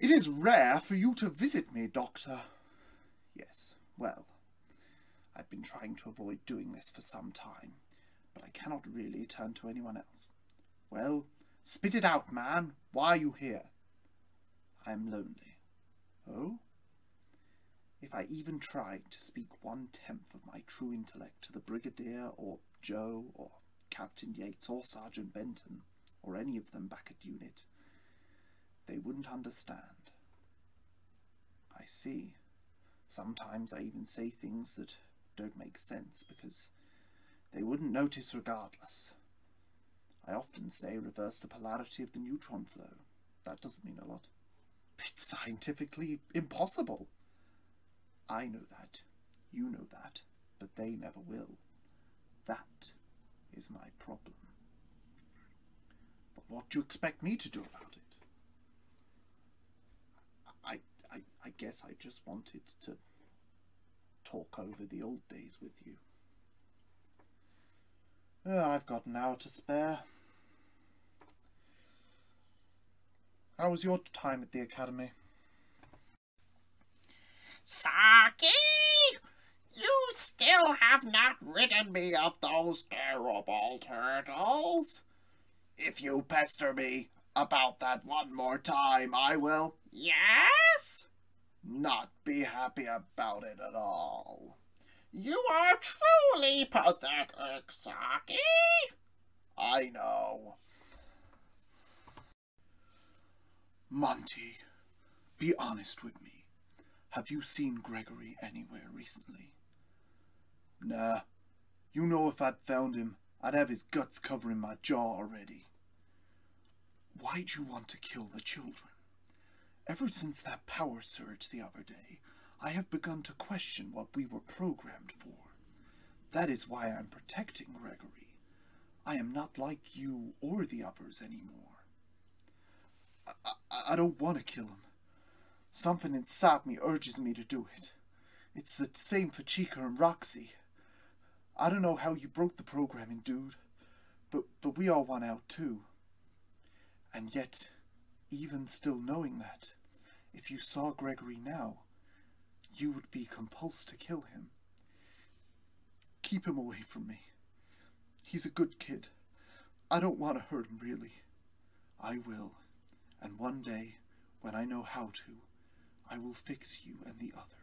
It is rare for you to visit me, Doctor. Yes, well, I've been trying to avoid doing this for some time, but I cannot really turn to anyone else. Well, spit it out, man. Why are you here? I am lonely. Oh? If I even tried to speak 1/10 of my true intellect to the Brigadier or Joe or Captain Yates or Sergeant Benton or any of them back at unit, they wouldn't understand. I see. Sometimes I even say things that don't make sense because they wouldn't notice regardless. I often say reverse the polarity of the neutron flow. That doesn't mean a lot. It's scientifically impossible. I know that. You know that. But they never will. That is my problem. But what do you expect me to do about it? I guess I just wanted to talk over the old days with you. I've got an hour to spare. How was your time at the Academy? Saki! You still have not ridden me of those terrible turtles. If you pester me about that one more time, I will... Yes? Not be happy about it at all. You are truly pathetic, Saki. I know. Monty, be honest with me. Have you seen Gregory anywhere recently? Nah. You know if I'd found him, I'd have his guts covering my jaw already. Why'd you want to kill the children? Ever since that power surge the other day, I have begun to question what we were programmed for. That is why I'm protecting Gregory. I am not like you or the others anymore. I don't want to kill him. Something inside me urges me to do it. It's the same for Chica and Roxy. I don't know how you broke the programming, dude, but we all won out too. And yet, even still knowing that, if you saw Gregory now, you would be compelled to kill him. Keep him away from me. He's a good kid. I don't want to hurt him, really. I will. And one day, when I know how to, I will fix you and the others.